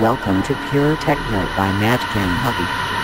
Welcome to Pure Techno by Mat Kenobi.